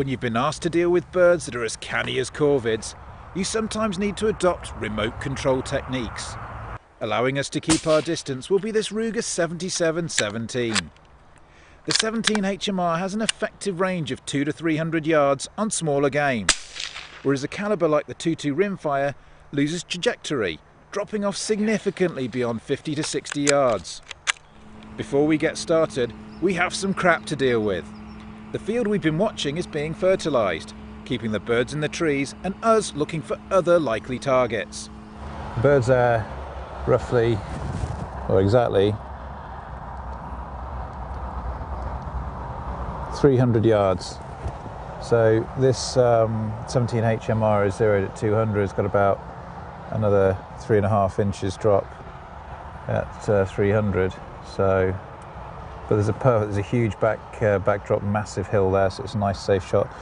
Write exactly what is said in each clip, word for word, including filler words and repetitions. When you've been asked to deal with birds that are as canny as corvids, you sometimes need to adopt remote control techniques. Allowing us to keep our distance will be this Ruger seventy-seven seventeen. The seventeen H M R has an effective range of two to three hundred yards on smaller game, whereas a calibre like the two two Rimfire loses trajectory, dropping off significantly beyond fifty to sixty yards. Before we get started, we have some crap to deal with. The field we've been watching is being fertilised, keeping the birds in the trees and us looking for other likely targets. The birds are roughly, or exactly, three hundred yards. So this um, seventeen H M R is zeroed at two hundred, it's got about another three and a half inches drop at uh, three hundred. So, but there's a perfect, there's a huge back uh, backdrop, massive hill there, so it's a nice safe shot.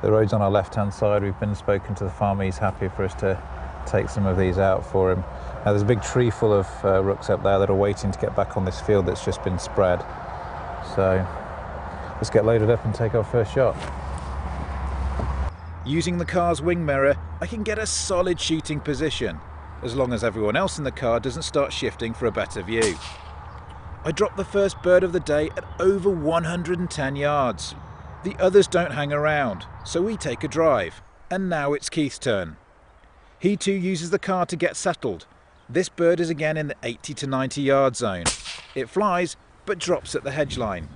The road's on our left-hand side. We've been spoken to the farmer. He's happy for us to take some of these out for him. Now there's a big tree full of uh, rooks up there that are waiting to get back on this field that's just been spread. So let's get loaded up and take our first shot. Using the car's wing mirror, I can get a solid shooting position, as long as everyone else in the car doesn't start shifting for a better view. I dropped the first bird of the day at over one hundred and ten yards. The others don't hang around, so we take a drive, and now it's Keith's turn. He too uses the car to get settled. This bird is again in the eighty to ninety yard zone. It flies, but drops at the hedge line.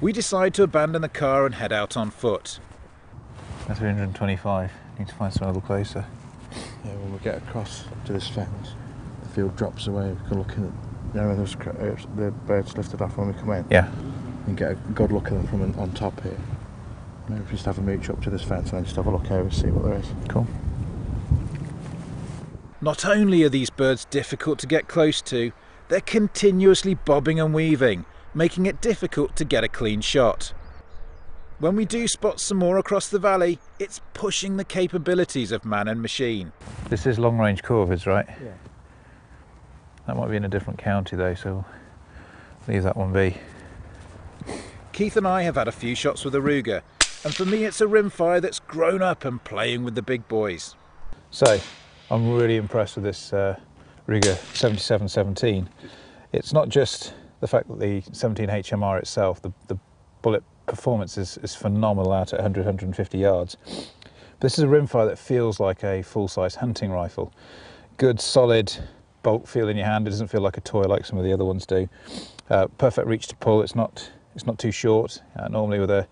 We decide to abandon the car and head out on foot. three hundred and twenty-five, need to find some other closer. Yeah, when we get across to this fence, the field drops away, we can look in at, you know, those, the birds lifted off when we come in. Yeah. And get a good look at them from on top here. Maybe just have a mooch up to this fence and then just have a look over and see what there is. Cool. Not only are these birds difficult to get close to, they're continuously bobbing and weaving, making it difficult to get a clean shot. When we do spot some more across the valley, it's pushing the capabilities of man and machine. This is long-range corvids, right? Yeah. That might be in a different county though, so we'll leave that one be. Keith and I have had a few shots with a Ruger, and for me it's a Rimfire that's grown up and playing with the big boys. So, I'm really impressed with this uh, Ruger seventy-seven seventeen. It's not just the fact that the seventeen H M R itself, the, the bullet performance is, is phenomenal out at one hundred, one hundred and fifty yards. This is a Rimfire that feels like a full-size hunting rifle. Good, solid bolt feel in your hand. It doesn't feel like a toy like some of the other ones do. Uh, perfect reach to pull. It's not, it's not too short. Uh, normally with a,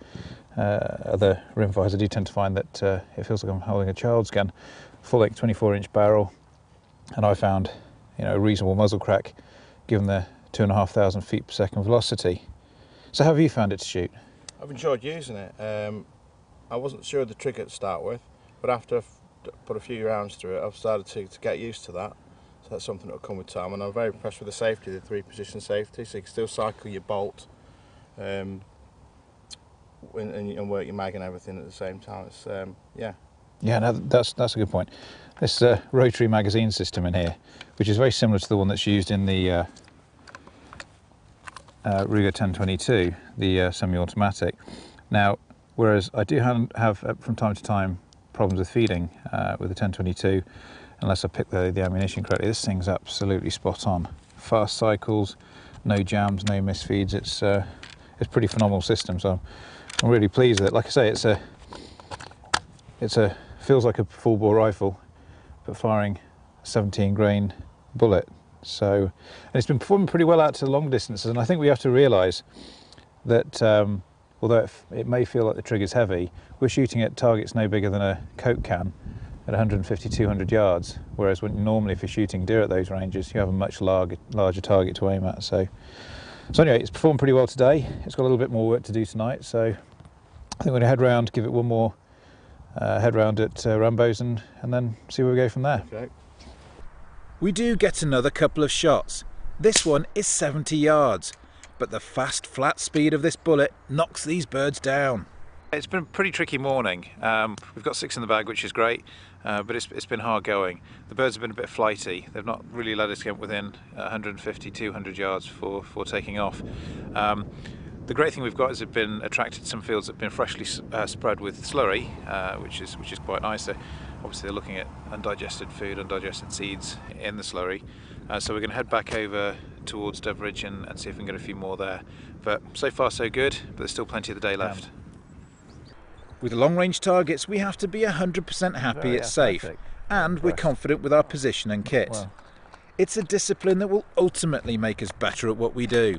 uh, other Rimfires, I do tend to find that uh, it feels like I'm holding a child's gun. Full-length twenty-four inch barrel, and I found, you know, a reasonable muzzle crack given the two and a half thousand feet per second velocity. So how have you found it to shoot? I've enjoyed using it. Um, I wasn't sure of the trigger to start with, but after I've put a few rounds through it, I've started to, to get used to that. So that's something that'll come with time. And I'm very impressed with the safety, the three position safety, so you can still cycle your bolt um, and, and work your mag and everything at the same time. It's, um, yeah. Yeah, no, that's, that's a good point. This uh, rotary magazine system in here, which is very similar to the one that's used in the uh, Uh, Ruger ten twenty-two, the uh, semi-automatic. Now, whereas I do have, have uh, from time to time problems with feeding uh, with the ten twenty-two, unless I pick the, the ammunition correctly, this thing's absolutely spot on. Fast cycles, no jams, no misfeeds. It's uh, it's a pretty phenomenal system. So I'm, I'm really pleased with it. Like I say, it's a it's a feels like a full bore rifle, but firing a seventeen grain bullet. So, and it's been performing pretty well out to long distances, and I think we have to realise that um, although it, f it may feel like the trigger's heavy, we're shooting at targets no bigger than a Coke can at one hundred and fifty, two hundred yards, whereas when, normally if you're shooting deer at those ranges, you have a much larger, larger target to aim at. So, so anyway, it's performed pretty well today. It's got a little bit more work to do tonight, so I think we're going to head round, give it one more uh, head round at uh, Rambo's, and, and then see where we go from there. Okay. We do get another couple of shots. This one is seventy yards, but the fast, flat speed of this bullet knocks these birds down. It's been a pretty tricky morning. Um, we've got six in the bag, which is great, uh, but it's, it's been hard going. The birds have been a bit flighty. They've not really let us get within one hundred and fifty, two hundred yards for, for taking off. Um, The great thing we've got is it's been attracted some fields that have been freshly uh, spread with slurry, uh, which is which is quite nice. So obviously they're looking at undigested food, undigested seeds in the slurry. Uh, so we're going to head back over towards Doveridge and, and see if we can get a few more there. But so far so good, but there's still plenty of the day left. Um, With long-range targets, we have to be one hundred percent happy it's safe, and we're confident with our position and kit. Wow. It's a discipline that will ultimately make us better at what we do.